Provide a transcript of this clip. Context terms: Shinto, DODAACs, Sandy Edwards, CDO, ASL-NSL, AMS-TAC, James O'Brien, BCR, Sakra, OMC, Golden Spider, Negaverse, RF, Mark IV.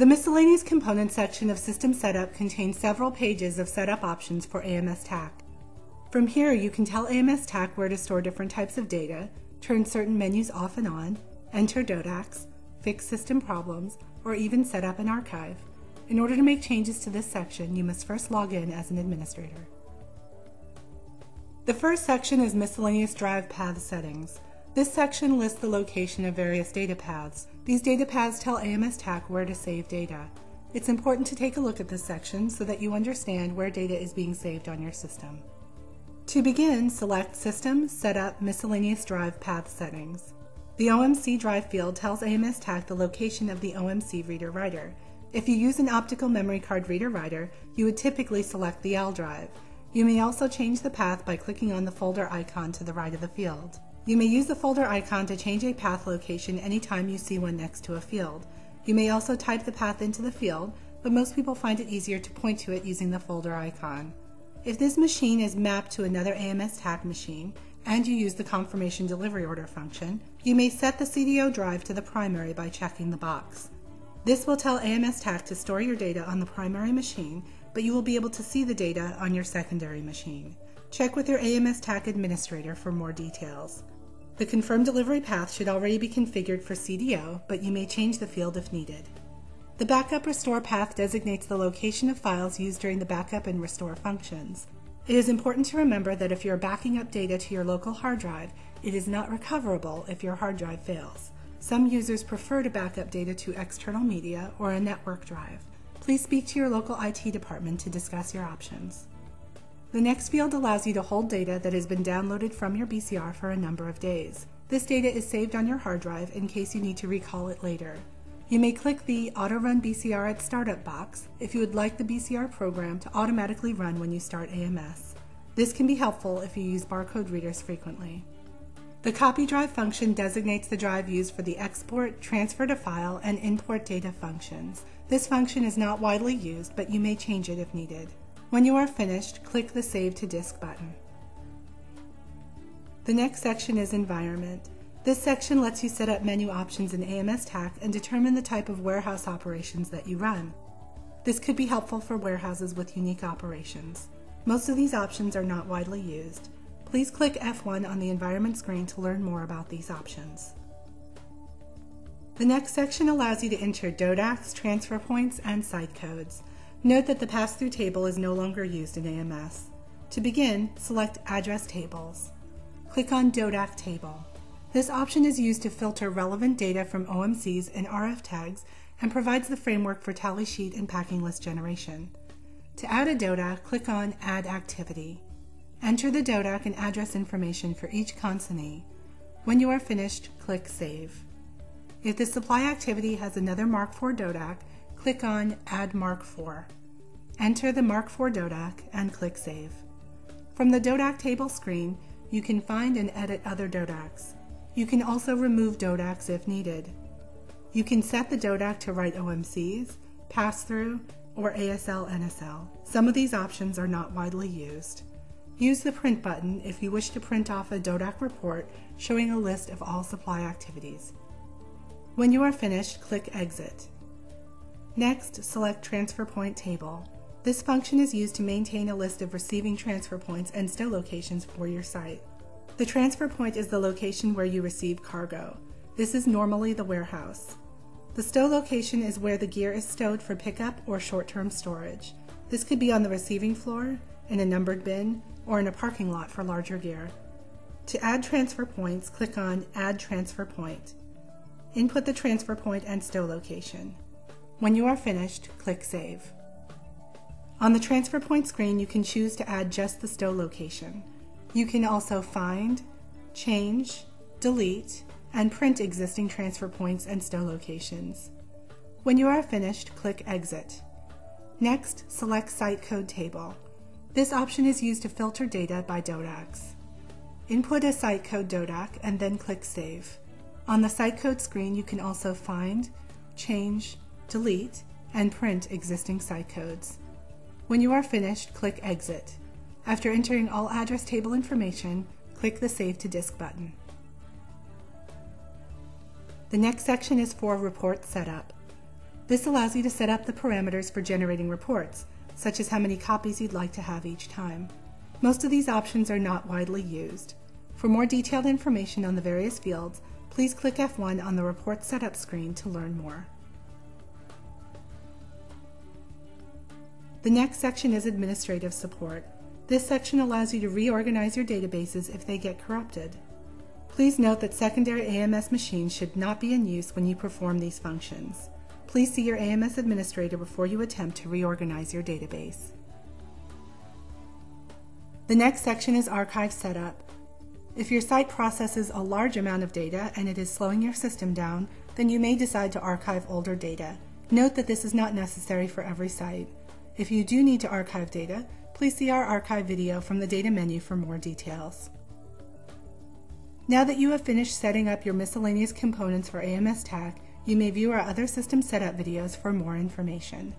The miscellaneous components section of System Setup contains several pages of setup options for AMS-TAC. From here, you can tell AMS-TAC where to store different types of data, turn certain menus off and on, enter DODAACs, fix system problems, or even set up an archive. In order to make changes to this section, you must first log in as an administrator. The first section is Miscellaneous Drive Path Settings. This section lists the location of various data paths. These data paths tell AMS-TAC where to save data. It's important to take a look at this section so that you understand where data is being saved on your system. To begin, select System, Setup, Miscellaneous Drive Path Settings. The OMC drive field tells AMS-TAC the location of the OMC reader writer. If you use an optical memory card reader writer, you would typically select the L drive. You may also change the path by clicking on the folder icon to the right of the field. You may use the folder icon to change a path location anytime you see one next to a field. You may also type the path into the field, but most people find it easier to point to it using the folder icon. If this machine is mapped to another AMS-TAC machine, and you use the confirmation delivery order function, you may set the CDO drive to the primary by checking the box. This will tell AMS-TAC to store your data on the primary machine, but you will be able to see the data on your secondary machine. Check with your AMS-TAC administrator for more details. The confirmed delivery path should already be configured for CDO, but you may change the field if needed. The backup restore path designates the location of files used during the backup and restore functions. It is important to remember that if you are backing up data to your local hard drive, it is not recoverable if your hard drive fails. Some users prefer to back up data to external media or a network drive. Please speak to your local IT department to discuss your options. The next field allows you to hold data that has been downloaded from your BCR for a number of days. This data is saved on your hard drive in case you need to recall it later. You may click the Auto Run BCR at Startup box if you would like the BCR program to automatically run when you start AMS. This can be helpful if you use barcode readers frequently. The Copy Drive function designates the drive used for the export, transfer to file, and import data functions. This function is not widely used, but you may change it if needed. When you are finished, click the Save to Disk button. The next section is Environment. This section lets you set up menu options in AMS-TAC and determine the type of warehouse operations that you run. This could be helpful for warehouses with unique operations. Most of these options are not widely used. Please click F1 on the environment screen to learn more about these options. The next section allows you to enter DODAACs, transfer points, and site codes. Note that the pass-through table is no longer used in AMS. To begin, select Address Tables. Click on DODAAC Table. This option is used to filter relevant data from OMCs and RF tags and provides the framework for tally sheet and packing list generation. To add a DODAAC, click on Add Activity. Enter the DODAAC and address information for each consignee. When you are finished, click Save. If the supply activity has another Mark IV DODAAC, click on Add Mark IV. Enter the Mark IV DODAAC and click Save. From the DODAAC table screen, you can find and edit other DODAACs. You can also remove DODAACs if needed. You can set the DODAAC to write OMCs, pass-through, or ASL-NSL. Some of these options are not widely used. Use the Print button if you wish to print off a DODAAC report showing a list of all supply activities. When you are finished, click Exit. Next, select Transfer Point Table. This function is used to maintain a list of receiving transfer points and stow locations for your site. The transfer point is the location where you receive cargo. This is normally the warehouse. The stow location is where the gear is stowed for pickup or short-term storage. This could be on the receiving floor, in a numbered bin, or in a parking lot for larger gear. To add transfer points, click on Add Transfer Point. Input the transfer point and stow location. When you are finished, click Save. On the transfer point screen, you can choose to add just the stow location. You can also find, change, delete, and print existing transfer points and stow locations. When you are finished, click Exit. Next, select Site Code Table. This option is used to filter data by DODAACs. Input a site code DODAAC and then click Save. On the site code screen, you can also find, change, delete, and print existing site codes. When you are finished, click Exit. After entering all address table information, click the Save to Disk button. The next section is for Report Setup. This allows you to set up the parameters for generating reports, such as how many copies you'd like to have each time. Most of these options are not widely used. For more detailed information on the various fields, please click F1 on the Report Setup screen to learn more. The next section is Administrative Support. This section allows you to reorganize your databases if they get corrupted. Please note that secondary AMS machines should not be in use when you perform these functions. Please see your AMS administrator before you attempt to reorganize your database. The next section is Archive Setup. If your site processes a large amount of data and it is slowing your system down, then you may decide to archive older data. Note that this is not necessary for every site. If you do need to archive data, please see our archive video from the data menu for more details. Now that you have finished setting up your miscellaneous components for AMS-TAC, you may view our other system setup videos for more information.